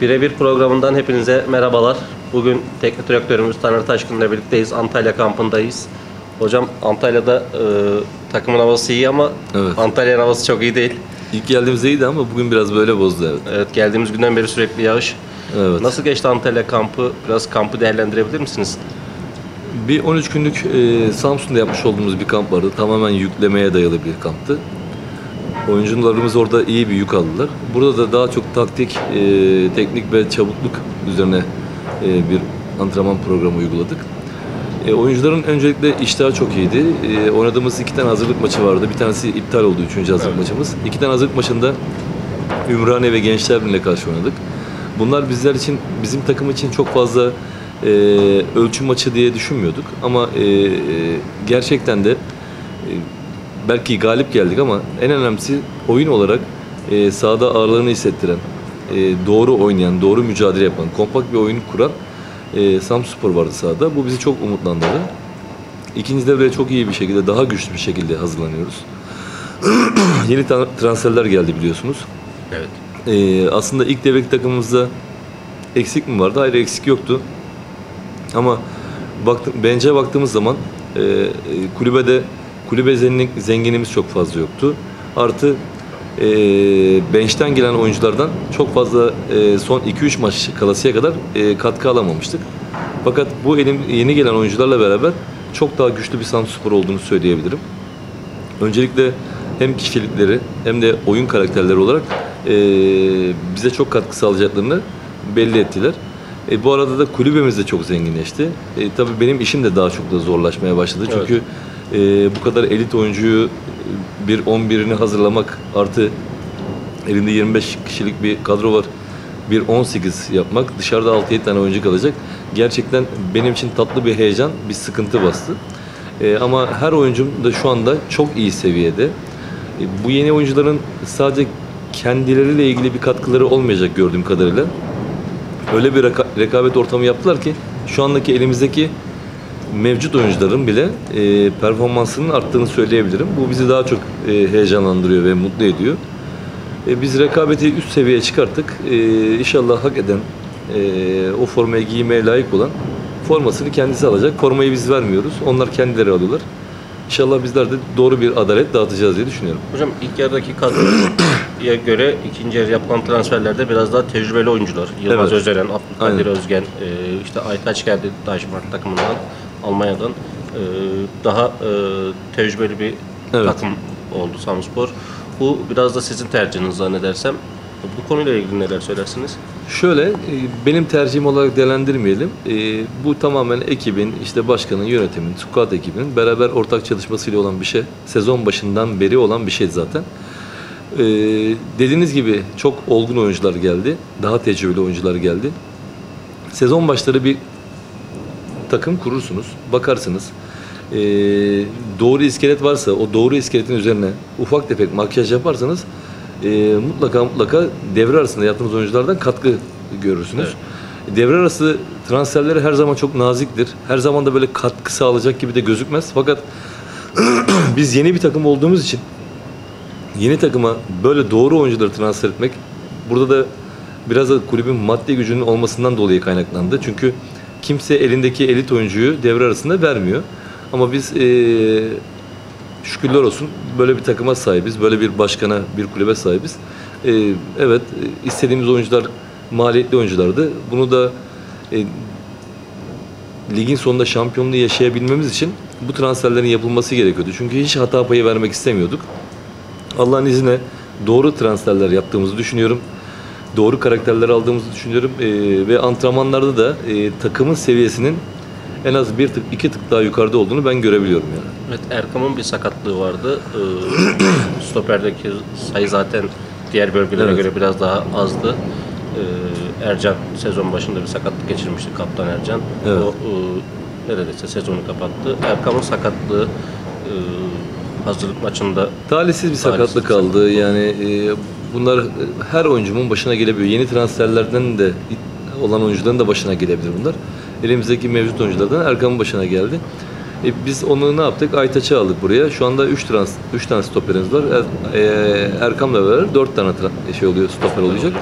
Birebir programından hepinize merhabalar. Bugün teknik direktörümüz Taner Taşkın ile birlikteyiz. Antalya kampındayız. Hocam Antalya'da takımın havası iyi ama evet. Antalya'nın havası çok iyi değil. İlk geldiğimizde iyiydi ama bugün biraz böyle bozdu. Evet, evet, geldiğimiz günden beri sürekli yağış. Evet. Nasıl geçti Antalya kampı? Biraz kampı değerlendirebilir misiniz? Bir 13 günlük Samsun'da yapmış olduğumuz bir kamp vardı. Tamamen yüklemeye dayalı bir kamptı. Oyuncularımız orada iyi bir yük aldılar. Burada da daha çok taktik, teknik ve çabukluk üzerine bir antrenman programı uyguladık. Oyuncuların öncelikle iştahı çok iyiydi. Oynadığımız 2 tane hazırlık maçı vardı. Bir tanesi iptal oldu, 3. hazırlık maçımız. 2 tane hazırlık maçında Ümraniye ve Gençler Birliği'ne karşı oynadık. Bunlar bizler için, bizim takım için çok fazla ölçü maçı diye düşünmüyorduk. Ama gerçekten de belki galip geldik ama en önemlisi oyun olarak sahada ağırlığını hissettiren, doğru oynayan, doğru mücadele yapan, kompakt bir oyun kuran Samsunspor vardı sahada. Bu bizi çok umutlandırdı. İkinci devreye çok iyi bir şekilde, daha güçlü bir şekilde hazırlanıyoruz. Yeni transferler geldi biliyorsunuz. Evet. Aslında ilk devreki takımımızda eksik mi vardı? Hayır, eksik yoktu. Ama bence baktığımız zaman kulübe zenginimiz çok fazla yoktu. Artı bench'ten gelen oyunculardan çok fazla son 2-3 maç kalasıya kadar katkı alamamıştık. Fakat bu yeni gelen oyuncularla beraber çok daha güçlü bir Samsunspor olduğunu söyleyebilirim. Öncelikle hem kişilikleri hem de oyun karakterleri olarak bize çok katkı sağlayacaklarını belli ettiler. Bu arada da kulübemiz de çok zenginleşti. Tabii benim işim de daha çok da zorlaşmaya başladı. Evet. Çünkü bu kadar elit oyuncuyu bir 11'ini hazırlamak artı elinde 25 kişilik bir kadro var. Bir 18 yapmak, dışarıda 6-7 tane oyuncu kalacak. Gerçekten benim için tatlı bir heyecan, bir sıkıntı bastı. Ama her oyuncum da şu anda çok iyi seviyede. Bu yeni oyuncuların sadece kendileriyle ilgili bir katkıları olmayacak gördüğüm kadarıyla. Öyle bir rekabet ortamı yaptılar ki şu andaki elimizdeki mevcut oyuncuların bile performansının arttığını söyleyebilirim. Bu bizi daha çok heyecanlandırıyor ve mutlu ediyor. Biz rekabeti üst seviyeye çıkarttık. İnşallah hak eden, o formayı giymeye layık olan formasını kendisi alacak. Formayı biz vermiyoruz. Onlar kendileri alıyorlar. İnşallah bizler de doğru bir adalet dağıtacağız diye düşünüyorum. Hocam ilk yarıdaki kadroya göre ikinci yarı yapılan transferlerde biraz daha tecrübeli oyuncular. Yılmaz, evet. Özeren, Abdülkadir Özgen, işte Aytaç geldi Dajmart takımından, Almanya'dan. Daha tecrübeli bir, evet, takım oldu Samsunspor. Bu biraz da sizin tercihiniz zannedersem. Bu konuyla ilgili neler söylersiniz? Şöyle, benim tercihim olarak değerlendirmeyelim. Bu tamamen ekibin, işte başkanın, yönetimin, squad ekibinin beraber ortak çalışmasıyla olan bir şey. Sezon başından beri olan bir şey zaten. Dediğiniz gibi çok olgun oyuncular geldi. Daha tecrübeli oyuncular geldi. Sezon başları bir takım kurursunuz, bakarsınız. Doğru iskelet varsa o doğru iskeletin üzerine ufak tefek makyaj yaparsanız mutlaka devre arasında yaptığınız oyunculardan katkı görürsünüz. Evet. Devre arası transferleri her zaman çok naziktir. Her zaman da böyle katkı sağlayacak gibi de gözükmez. Fakat biz yeni bir takım olduğumuz için yeni takıma böyle doğru oyuncuları transfer etmek burada da biraz da kulübün maddi gücünün olmasından dolayı kaynaklandı. Çünkü kimse elindeki elit oyuncuyu devre arasında vermiyor. Ama biz şükürler olsun böyle bir takıma sahibiz, böyle bir başkana, bir kulübe sahibiz. Evet, istediğimiz oyuncular maliyetli oyunculardı. Bunu da ligin sonunda şampiyonluğu yaşayabilmemiz için bu transferlerin yapılması gerekiyordu. Çünkü hiç hata payı vermek istemiyorduk. Allah'ın izniyle doğru transferler yaptığımızı düşünüyorum. Doğru karakterler aldığımızı düşünüyorum. Ve antrenmanlarda da takımın seviyesinin en az bir tık, 2 tık daha yukarıda olduğunu ben görebiliyorum yani. Evet, Erkam'ın bir sakatlığı vardı. Stoperdeki sayı zaten diğer bölgelere, evet, göre biraz daha azdı. Ercan sezon başında bir sakatlık geçirmişti, kaptan Ercan. Evet. O neredeyse sezonu kapattı. Erkam'ın sakatlığı hazırlık maçında talihsiz bir sakatlık aldı. Yani bunlar her oyuncunun başına gelebiliyor. Yeni transferlerden de olan oyuncuların da başına gelebilir bunlar. Elimizdeki mevcut oyunculardan Erkan'ın başına geldi. Biz onu ne yaptık? Aytaç'ı aldık buraya. Şu anda 3 tane stoperimiz var. Erkan'la beraber 4 tane stoper olacak.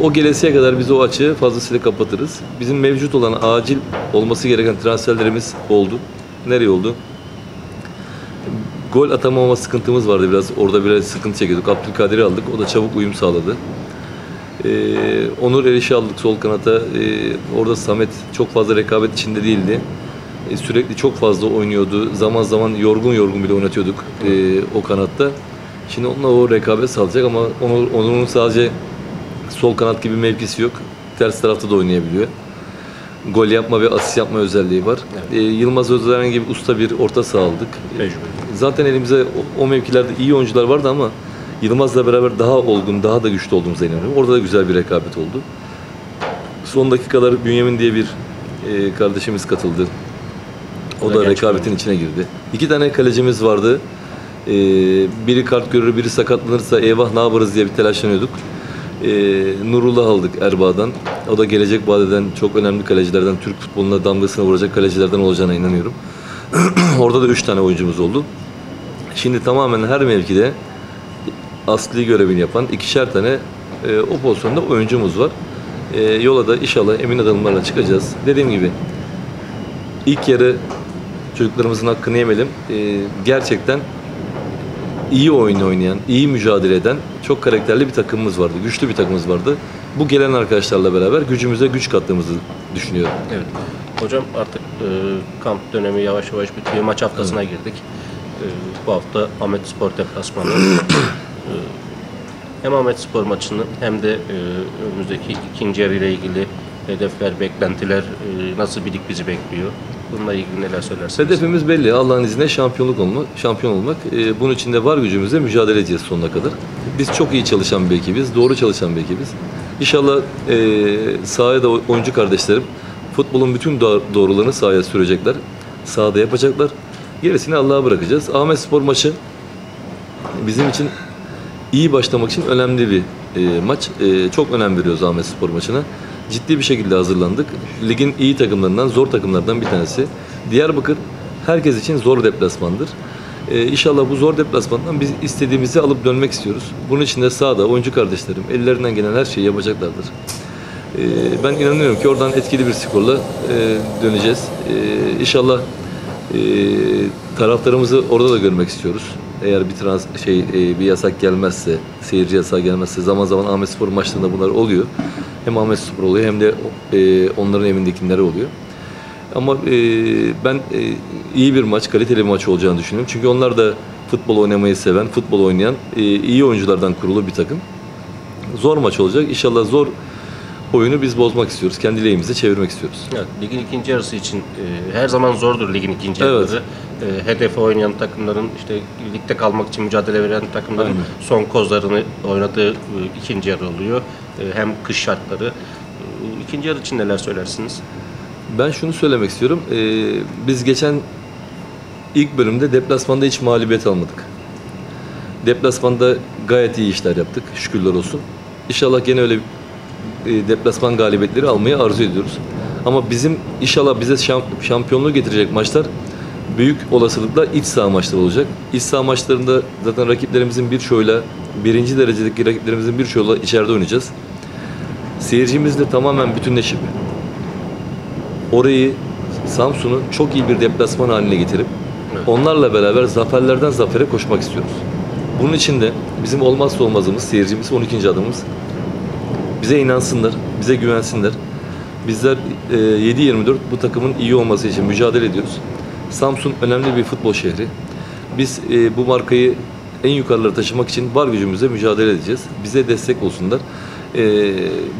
O gelesiye kadar biz o açığı fazlasıyla kapatırız. Bizim mevcut olan acil olması gereken transferlerimiz oldu. Nereye oldu? Gol atamama sıkıntımız vardı biraz. Orada biraz sıkıntı çekiyorduk. Abdülkadir'i aldık. O da çabuk uyum sağladı. Onur Eriş'i aldık sol kanata. Orada Samet çok fazla rekabet içinde değildi. Sürekli çok fazla oynuyordu. Zaman zaman yorgun bile oynatıyorduk o kanatta. Şimdi onunla o rekabet sağlayacak ama Onur'un sadece sol kanat gibi mevkisi yok. Ters tarafta da oynayabiliyor. Gol yapma ve asist yapma özelliği var. Evet. Yılmaz Özeren gibi usta bir orta saha aldık. Zaten elimize o mevkilerde iyi oyuncular vardı ama Yılmaz'la beraber daha olgun, daha da güçlü olduğumuza inanıyorum. Orada da güzel bir rekabet oldu. Son dakikalar Bünyamin diye bir kardeşimiz katıldı. O da rekabetin içine girdi. İki tane kalecimiz vardı. Biri kart görür, biri sakatlanırsa eyvah ne yaparız diye bir telaşlanıyorduk. Nurullah aldık Erbaa'dan. O da gelecek vadeden çok önemli kalecilerden, Türk futboluna damgasını vuracak kalecilerden olacağına inanıyorum. Orada da 3 tane oyuncumuz oldu. Şimdi tamamen her mevkide asli görevini yapan ikişer tane o pozisyonda oyuncumuz var. Yola da inşallah emin adımlarla çıkacağız. Dediğim gibi ilk yarı çocuklarımızın hakkını yemeyelim. Gerçekten iyi oyunu oynayan, iyi mücadele eden çok karakterli bir takımımız vardı. Güçlü bir takımımız vardı. Bu gelen arkadaşlarla beraber gücümüze güç kattığımızı düşünüyorum. Evet. Hocam artık kamp dönemi yavaş yavaş bitiyor. Maç haftasına girdik. Bu hafta Amedspor deplasmanı. Hem Amedspor maçını hem de önümüzdeki ikinci yarı ile ilgili hedefler, beklentiler nasıl bizi bekliyor? Bununla ilgili neler söylersiniz? Hedefimiz belli. Allah'ın izniyle şampiyon olmak. Bunun için de var gücümüzle mücadele edeceğiz sonuna kadar. Biz çok iyi çalışan bir ekibiz. Doğru çalışan bir ekibiz. İnşallah sahaya da oyuncu kardeşlerim futbolun bütün doğrularını sahaya sürecekler. Sahada yapacaklar. Gerisini Allah'a bırakacağız. Amedspor maçı bizim için iyi başlamak için önemli bir maç. Çok önem veriyoruz Amedspor maçına. Ciddi bir şekilde hazırlandık. Ligin iyi takımlarından, zor takımlardan bir tanesi. Diyarbakır herkes için zor deplasmandır. İnşallah bu zor deplasmandan biz istediğimizi alıp dönmek istiyoruz. Bunun için de sahada oyuncu kardeşlerim ellerinden gelen her şeyi yapacaklardır. Ben inanıyorum ki oradan etkili bir skorla döneceğiz. İnşallah taraftarımızı orada da görmek istiyoruz. Eğer bir yasak gelmezse, seyirci yasağı gelmezse zaman zaman Amedspor maçlarında bunlar oluyor. Hem Amedspor oluyor hem de onların evindekileri oluyor. Ama ben iyi bir maç, kaliteli bir maç olacağını düşünüyorum. Çünkü onlar da futbol oynamayı seven, futbol oynayan iyi oyunculardan kurulu bir takım. Zor maç olacak. İnşallah zor oyunu biz bozmak istiyoruz. Kendi lehimize çevirmek istiyoruz. Evet, ligin ikinci yarısı için her zaman zordur ligin ikinci yarısı. Evet. Hedefe oynayan takımların, işte ligde kalmak için mücadele veren takımların aynen son kozlarını oynadığı ikinci yarı oluyor. Hem kış şartları. İkinci yarı için neler söylersiniz? Ben şunu söylemek istiyorum. Biz geçen ilk bölümde deplasmanda hiç mağlubiyet almadık. Deplasmanda gayet iyi işler yaptık. Şükürler olsun. İnşallah gene öyle deplasman galibiyetleri almayı arzu ediyoruz. Ama bizim inşallah bize şampiyonluğu getirecek maçlar büyük olasılıkla iç saha maçları olacak. İç saha maçlarında zaten rakiplerimizin birçoğuyla, birinci derecedeki rakiplerimizin birçoğuyla içeride oynayacağız. Seyircimizle tamamen bütünleşip orayı, Samsun'u çok iyi bir deplasman haline getirip onlarla beraber zaferlerden zafere koşmak istiyoruz. Bunun için de bizim olmazsa olmazımız, seyircimiz, 12. adımız. Bize inansınlar, bize güvensinler. Bizler 7-24 bu takımın iyi olması için mücadele ediyoruz. Samsun önemli bir futbol şehri. Biz bu markayı en yukarılara taşımak için var gücümüzle mücadele edeceğiz. Bize destek olsunlar.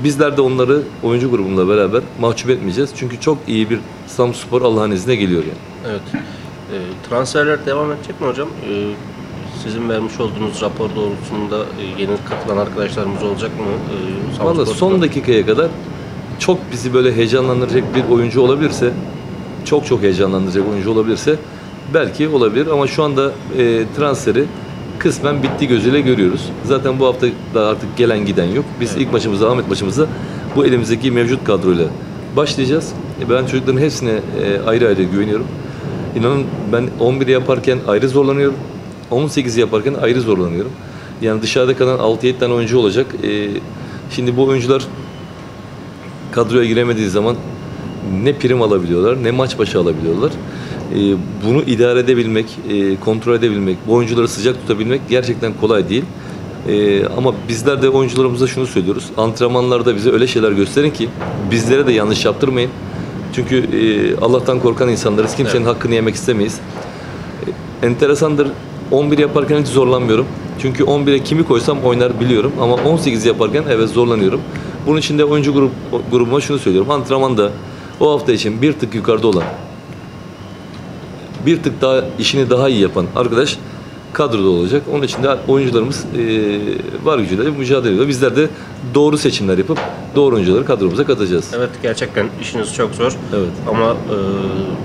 Bizler de onları oyuncu grubumla beraber mahcup etmeyeceğiz. Çünkü çok iyi bir Samsunspor Allah'ın izniyle geliyor yani. Evet. Transferler devam edecek mi hocam? Sizin vermiş olduğunuz rapor doğrultusunda yeni katılan arkadaşlarımız olacak mı? Valla son dakikaya kadar çok bizi böyle heyecanlandıracak bir oyuncu olabilirse, çok heyecanlandıracak oyuncu olabilirse belki olabilir ama şu anda transferi kısmen bitti gözüyle görüyoruz. Zaten bu hafta da artık gelen giden yok. Biz evet, ilk maçımızda, Ahmet maçımızda bu elimizdeki mevcut kadroyla başlayacağız. Ben çocukların hepsine ayrı ayrı güveniyorum. İnanın ben 11'i yaparken ayrı zorlanıyorum. 18'i yaparken ayrı zorlanıyorum. Yani dışarıda kalan 6-7 tane oyuncu olacak. Şimdi bu oyuncular kadroya giremediği zaman ne prim alabiliyorlar, ne maç başı alabiliyorlar. Bunu idare edebilmek, kontrol edebilmek, bu oyuncuları sıcak tutabilmek gerçekten kolay değil. Ama bizler de oyuncularımıza şunu söylüyoruz. Antrenmanlarda bize öyle şeyler gösterin ki bizlere de yanlış yaptırmayın. Çünkü Allah'tan korkan insanlarız. Kimsenin hakkını yemek istemeyiz. Enteresandır. 11 yaparken hiç zorlanmıyorum. Çünkü 11'e kimi koysam oynar biliyorum. Ama 18 yaparken evet zorlanıyorum. Bunun için de oyuncu grubuma şunu söylüyorum. Antrenmanda o hafta için bir tık yukarıda olan, bir tık daha işini daha iyi yapan arkadaş kadroda olacak. Onun için de oyuncularımız var gücüyle mücadele ediyor. Bizler de doğru seçimler yapıp doğru oyuncuları kadromuza katacağız. Evet, gerçekten işiniz çok zor. Evet. Ama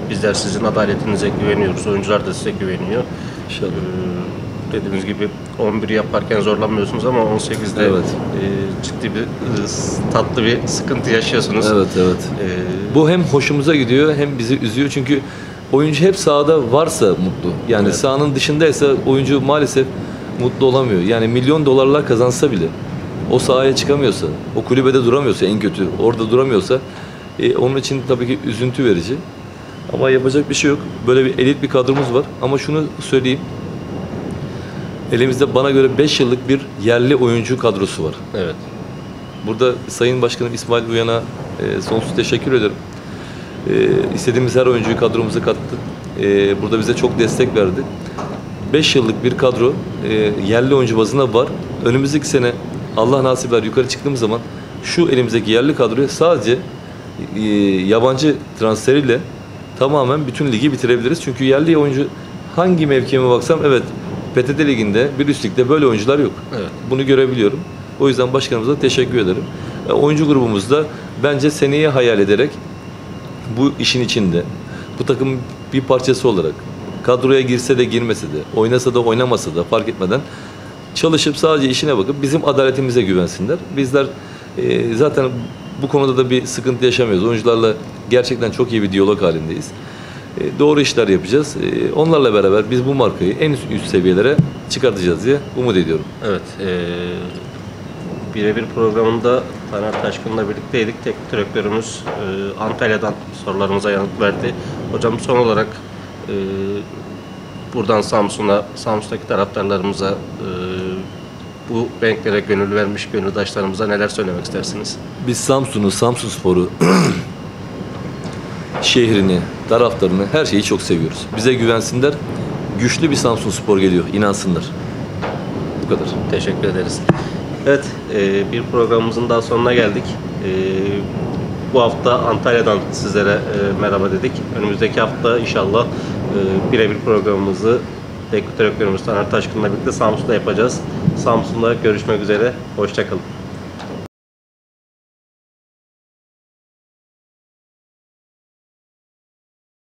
bizler sizin adaletinize güveniyoruz. Oyuncular da size güveniyor. İnşallah. Dediğimiz gibi 11 yaparken zorlanmıyorsunuz ama 18'de evet, ciddi bir tatlı bir sıkıntı yaşıyorsunuz. Evet, evet. Bu hem hoşumuza gidiyor hem bizi üzüyor çünkü oyuncu hep sahada varsa mutlu. Yani evet, sahanın dışındaysa oyuncu maalesef mutlu olamıyor. Yani milyon dolarlar kazansa bile o sahaya çıkamıyorsa, o kulübede duramıyorsa en kötü, orada duramıyorsa onun için tabii ki üzüntü verici. Ama yapacak bir şey yok. Böyle bir elit bir kadromuz var. Ama şunu söyleyeyim. Elimizde bana göre 5 yıllık bir yerli oyuncu kadrosu var. Evet. Burada Sayın Başkanım İsmail Uyan'a sonsuz teşekkür ederim. İstediğimiz her oyuncuyu kadromuza kattı. Burada bize çok destek verdi. 5 yıllık bir kadro yerli oyuncu bazında var. Önümüzdeki sene Allah nasip eder yukarı çıktığımız zaman şu elimizdeki yerli kadroyu sadece yabancı transferiyle tamamen bütün ligi bitirebiliriz. Çünkü yerli oyuncu hangi mevkime baksam evet PTT Ligi'nde bir üst ligde böyle oyuncular yok. Evet. Bunu görebiliyorum. O yüzden başkanımıza teşekkür ederim. Oyuncu grubumuzda bence seneye hayal ederek bu işin içinde, bu takım bir parçası olarak, kadroya girse de girmese de, oynasa da oynamasa da fark etmeden çalışıp sadece işine bakıp bizim adaletimize güvensinler. Bizler zaten bu konuda da bir sıkıntı yaşamıyoruz. Oyuncularla gerçekten çok iyi bir diyalog halindeyiz. Doğru işler yapacağız. Onlarla beraber biz bu markayı en üst seviyelere çıkartacağız diye umut ediyorum. Evet. Birebir programında Taner Taşkın'la birlikteydik. Teknik direktörümüz Antalya'dan sorularımıza yanıt verdi. Hocam son olarak buradan Samsun'a, Samsun'daki taraftarlarımıza, bu renklere gönül vermiş gönüldaşlarımıza neler söylemek istersiniz? Biz Samsun'u, Samsunspor'u, şehrini, taraftarını, her şeyi çok seviyoruz. Bize güvensinler. Güçlü bir Samsunspor geliyor. İnansınlar. Bu kadar. Teşekkür ederiz. Evet, bir programımızın daha sonuna geldik. Bu hafta Antalya'dan sizlere merhaba dedik. Önümüzdeki hafta inşallah birebir programımızı teknik direktörümüz Taner Taşkın'la birlikte Samsun'da yapacağız. Samsun'da görüşmek üzere. Hoşça kalın.